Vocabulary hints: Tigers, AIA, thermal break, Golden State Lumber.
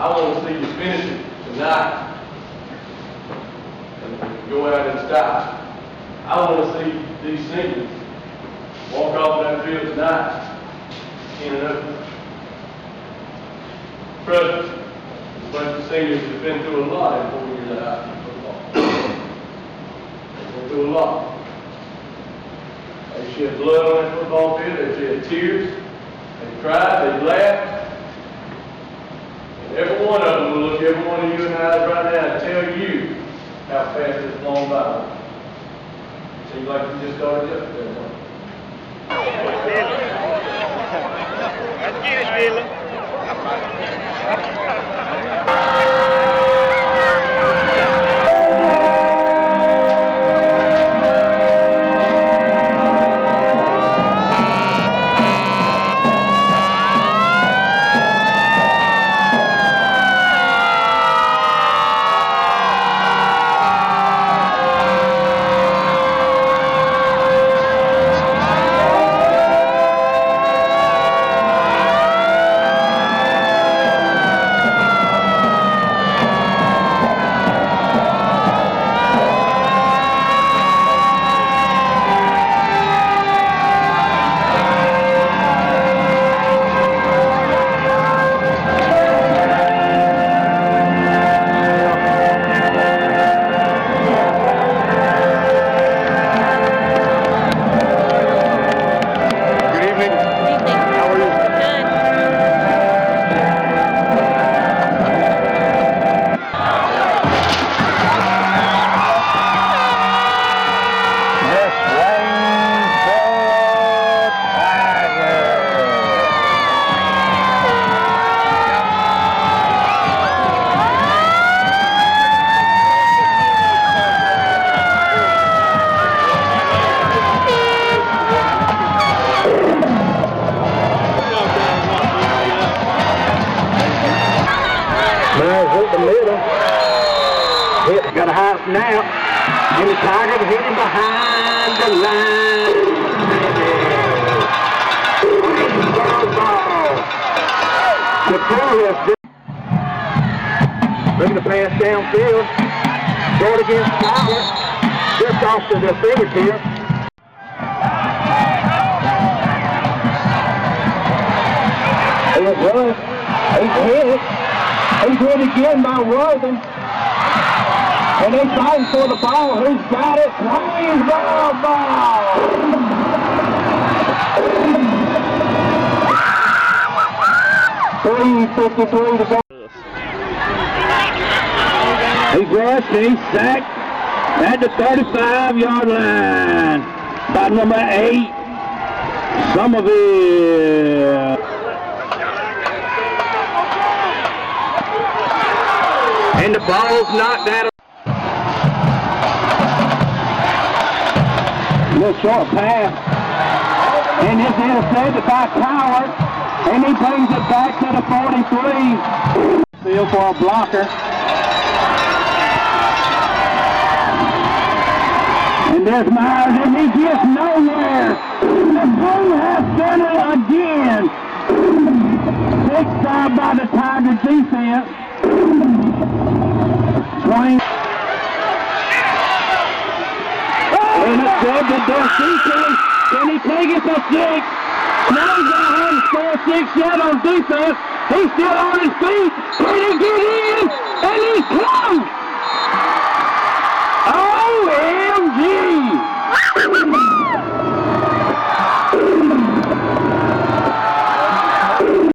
I want to see you finish it tonight and go out in style. I want to see these seniors walk off that field tonight in and up. Trust me, a bunch of seniors have been through a lot in 4 years of high school football. They've been through a lot. They shed blood on that football field, they shed tears, they cried, they laughed. And every one of them will look every one of you in the eyes right now and tell you how fast it's flown by. It seems like you just started up that one. Let's get it, Billy. Now, and the Tigers hit him behind the line. The Tigers looking to pass downfield, short against Tigers, just off to their fingertips. It was, he's hit again by Walden. And they fighting for the ball. Who's got it? Ryan's ball. $3:53 to go. He grabbed and he's sacked at the 35-yard line by number 8, Somerville. And the ball's knocked out. Little short pass, and it's intercepted by Coward, and he brings it back to the 43. Field for a blocker, and there's Myers, and he gets nowhere. The Blue has done it again. Picked out by the Tiger defense. Swain. Intercepted by defense. Can he take it for 6? Now he's got 146 yards on defense. He's still on his feet. Can he get in? And he's close.